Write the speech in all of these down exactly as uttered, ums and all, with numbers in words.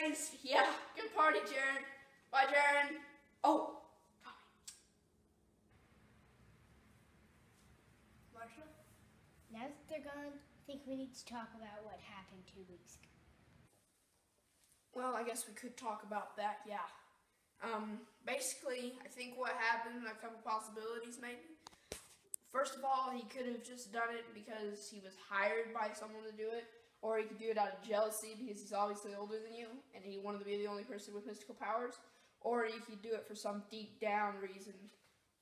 guys. Yeah, good party, Jaren. Bye, Jaren. Oh. Marshall? Now that they're gone, I think we need to talk about what happened two weeks ago. Well, I guess we could talk about that, yeah. Um, basically, I think what happened, a couple possibilities maybe. First of all, he could have just done it because he was hired by someone to do it, or he could do it out of jealousy because he's obviously older than you, and he wanted to be the only person with mystical powers, or he could do it for some deep down reason,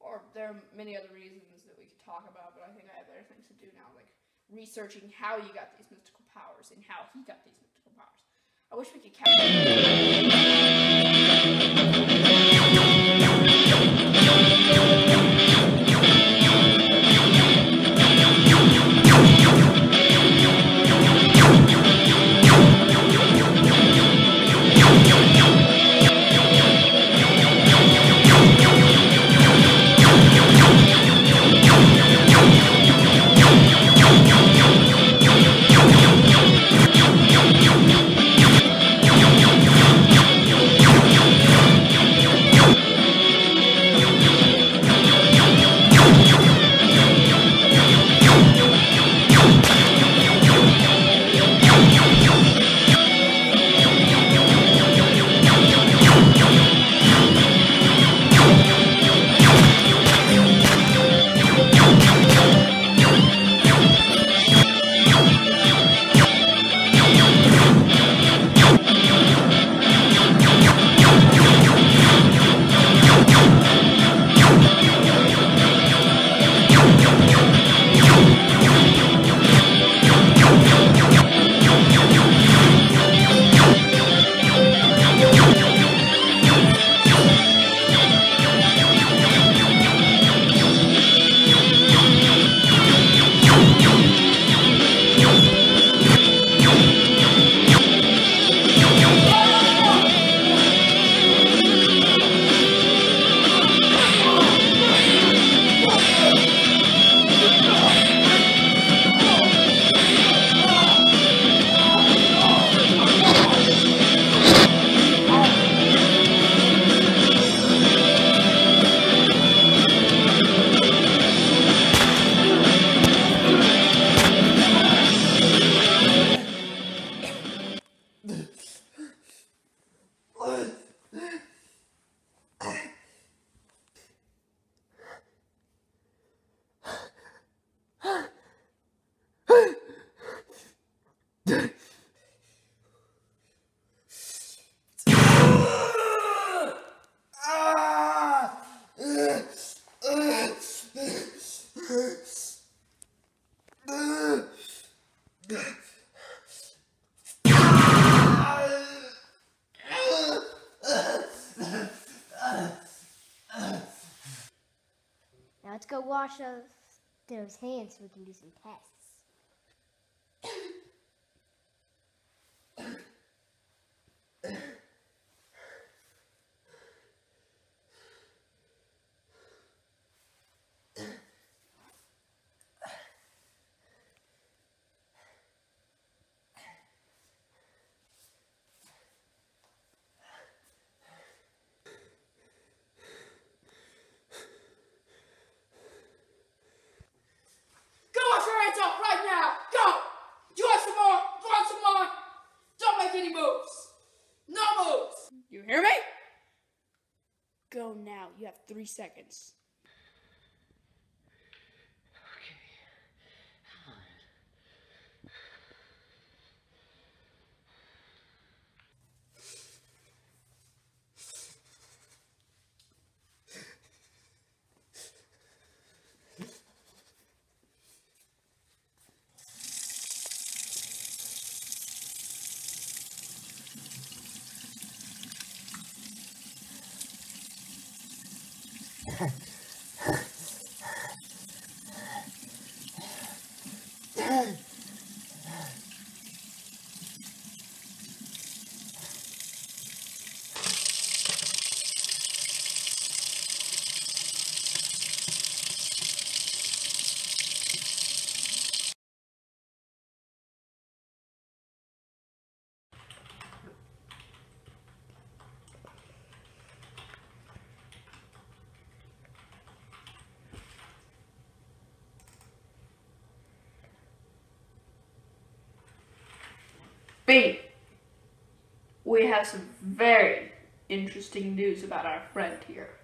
or there are many other reasons that we could talk about, but I think I have better things to do now, like researching how you got these mystical powers and how he got these mystical powers. I wish we could count. Let's go wash those, those hands so we can do some tests. Go now. You have three seconds. B. We have some very interesting news about our friend here.